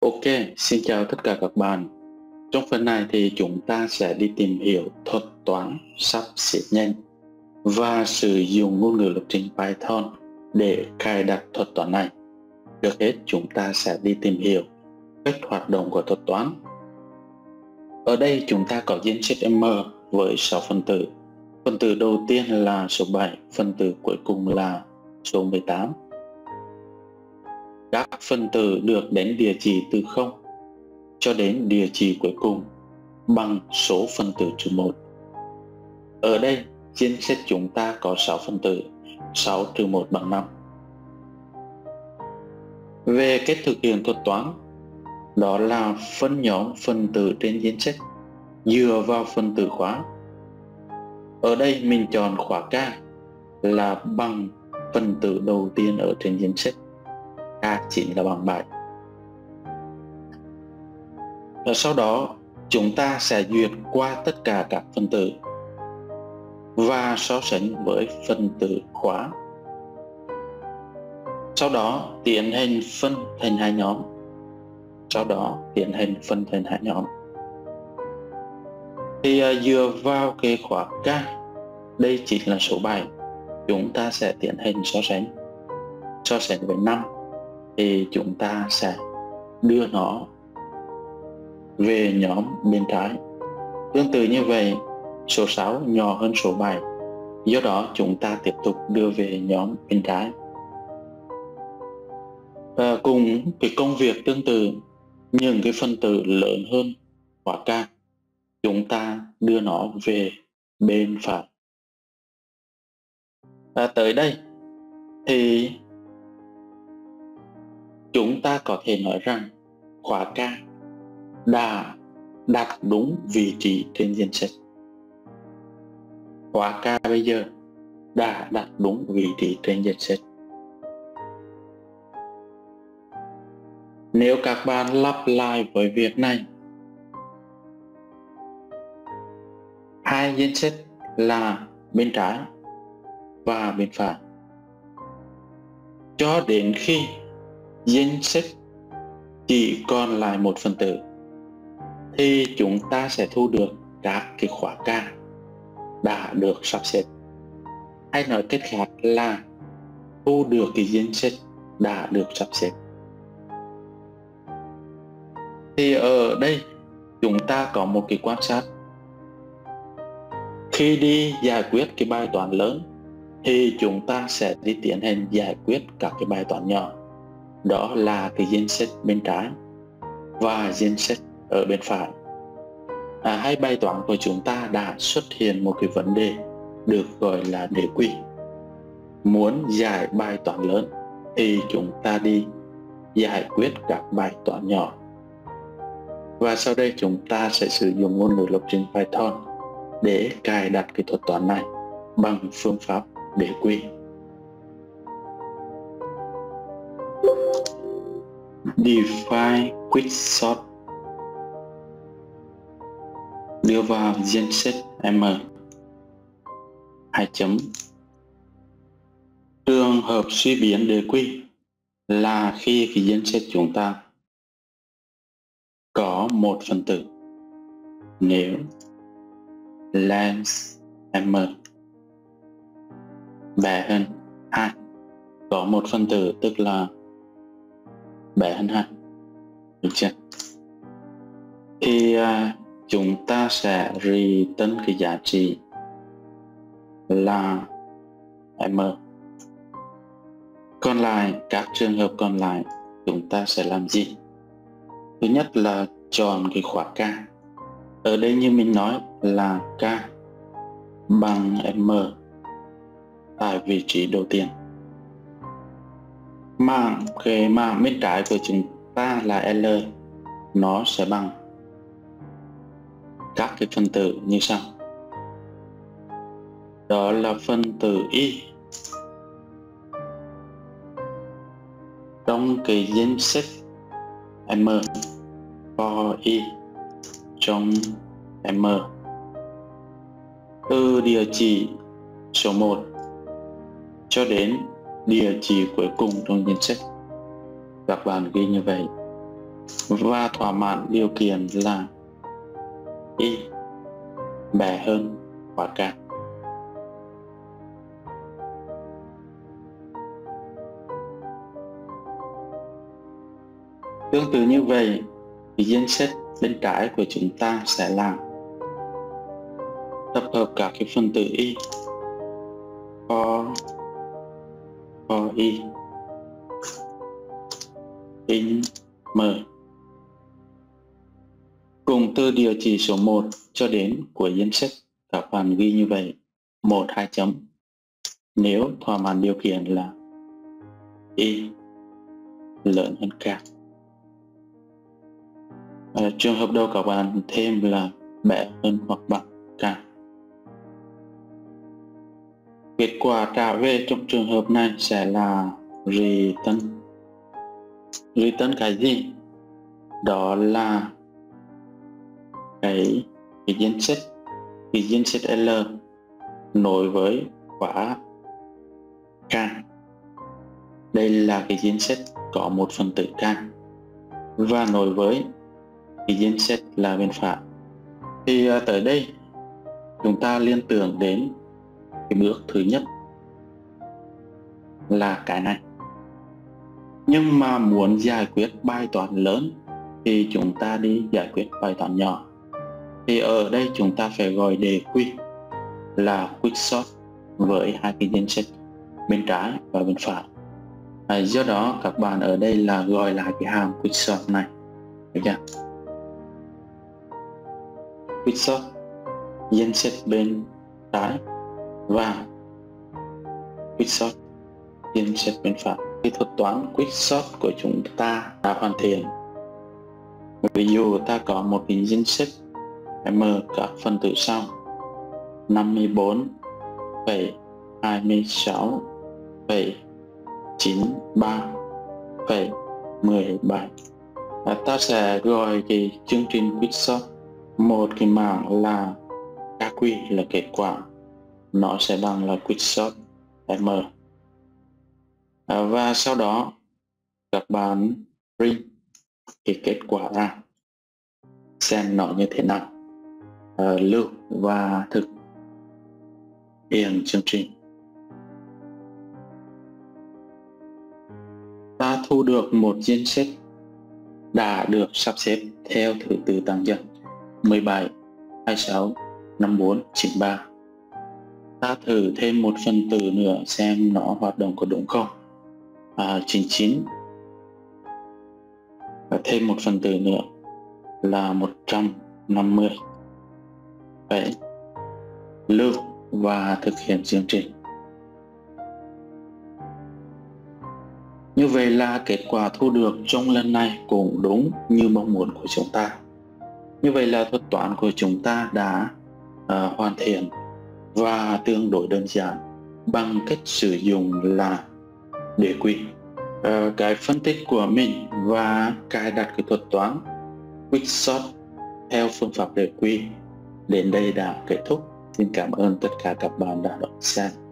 Ok, xin chào tất cả các bạn. Trong phần này thì chúng ta sẽ đi tìm hiểu thuật toán sắp xếp nhanh và sử dụng ngôn ngữ lập trình Python để cài đặt thuật toán này. Trước hết chúng ta sẽ đi tìm hiểu cách hoạt động của thuật toán. Ở đây chúng ta có danh sách M với 6 phần tử. Phần tử đầu tiên là số 7, phần tử cuối cùng là số 18. Các phần tử được đến địa chỉ từ 0 cho đến địa chỉ cuối cùng bằng số phần tử trừ 1. Ở đây, danh sách chúng ta có 6 phần tử, 6 trừ 1 bằng 5. Về cách thực hiện thuật toán, đó là phân nhóm phần tử trên danh sách dựa vào phần tử khóa. Ở đây mình chọn khóa K là bằng phần tử đầu tiên ở trên danh sách. K chính là bằng 7. Và sau đó chúng ta sẽ duyệt qua tất cả các phần tử và so sánh với phần tử khóa. Sau đó tiến hành phân thành hai nhóm. Thì dựa vào cái khóa K, đây chính là số 7, chúng ta sẽ tiến hành so sánh với 5. Thì chúng ta sẽ đưa nó về nhóm bên trái. Tương tự như vậy, số 6 nhỏ hơn số 7, do đó chúng ta tiếp tục đưa về nhóm bên trái. Và cùng cái công việc tương tự, những cái phần tử lớn hơn khóa K, chúng ta đưa nó về bên phải. Và tới đây thì chúng ta có thể nói rằng khóa K đã đặt đúng vị trí trên danh sách. Khóa K bây giờ đã đặt đúng vị trí trên danh sách. Nếu các bạn lặp lại với việc này, hai danh sách là bên trái và bên phải, cho đến khi danh sách chỉ còn lại một phần tử thì chúng ta sẽ thu được các cái khóa K đã được sắp xếp, hay nói cách khác là thu được cái danh sách đã được sắp xếp. Thì ở đây chúng ta có một cái quan sát. Khi đi giải quyết cái bài toán lớn thì chúng ta sẽ đi tiến hành giải quyết các cái bài toán nhỏ. Đó là cái danh sách bên trái và danh sách ở bên phải. Hai bài toán của chúng ta đã xuất hiện một cái vấn đề được gọi là đế quy. Muốn giải bài toán lớn thì chúng ta đi giải quyết các bài toán nhỏ. Và sau đây chúng ta sẽ sử dụng ngôn ngữ lập trình Python để cài đặt cái thuật toán này bằng phương pháp đế quy. Define quicksort, đưa vào danh sách M, 2. Trường hợp suy biến đề quy là khi cái danh sách chúng ta có một phần tử. Nếu length M bé hơn 2, có một phần tử tức là bé hơn 2, được chưa? Thì chúng ta sẽ return cái giá trị là M. Còn lại, các trường hợp còn lại chúng ta sẽ làm gì? Thứ nhất là chọn cái khóa K. Ở đây như mình nói là K bằng M tại vị trí đầu tiên. Cái mạng bên trái của chúng ta là L, nó sẽ bằng các cái phần tử như sau. Đó là phần tử Y trong cái danh sách M, for Y trong M từ địa chỉ số 1 cho đến địa chỉ cuối cùng trong danh sách. Các bạn ghi như vậy. và thỏa mãn điều kiện là y bé hơn hoặc cả. Tương tự như vậy, danh sách bên trái của chúng ta sẽ làm tập hợp các cái phần tử y for y in m cùng từ địa chỉ số 1 cho đến cuối danh sách. Các bạn ghi như vậy: 1, 2 chấm, nếu thỏa mãn điều kiện là y lớn hơn k. Trường hợp đầu các bạn thêm là bé hơn hoặc bằng k. Kết quả trả về trong trường hợp này sẽ là return. Return cái gì? Đó là cái danh sách, cái danh sách L nối với khóa k. Đây là cái danh sách có một phần tử k và nối với cái danh sách là bên phải. Thì tới đây chúng ta liên tưởng đến cái bước thứ nhất là cái này. Nhưng mà muốn giải quyết bài toán lớn thì chúng ta đi giải quyết bài toán nhỏ. Thì ở đây chúng ta phải gọi đề quy là quicksort với hai cái danh sách bên trái và bên phải. Do đó các bạn ở đây là gọi là cái hàm quicksort này. Được chưa? Quicksort danh sách bên trái và quicksort danh sách bên phải. Kỹ thuật toán quicksort của chúng ta đã hoàn thiện. Ví dụ ta có một cái danh sách M các phần tử sau: 54,26,93,17. Ta sẽ gọi cái chương trình quicksort một cái mảng là KQ là kết quả, nó sẽ bằng là quicksort M. Và sau đó các bạn print cái kết quả ra xem nó như thế nào, lưu và thực hiện chương trình. Ta thu được một danh sách đã được sắp xếp theo thứ tự tăng dần: 17, 26, 54, 93. Ta thử thêm một phần tử nữa xem nó hoạt động có đúng không. 99. Và thêm một phần tử nữa là 150. Vậy, lưu và thực hiện chương trình. Như vậy là kết quả thu được trong lần này cũng đúng như mong muốn của chúng ta. Như vậy là thuật toán của chúng ta đã hoàn thiện và tương đối đơn giản bằng cách sử dụng là đề quy. Cái phân tích của mình và cài đặt cái thuật toán quicksort theo phương pháp đề quy đến đây đã kết thúc. Xin cảm ơn tất cả các bạn đã đón xem.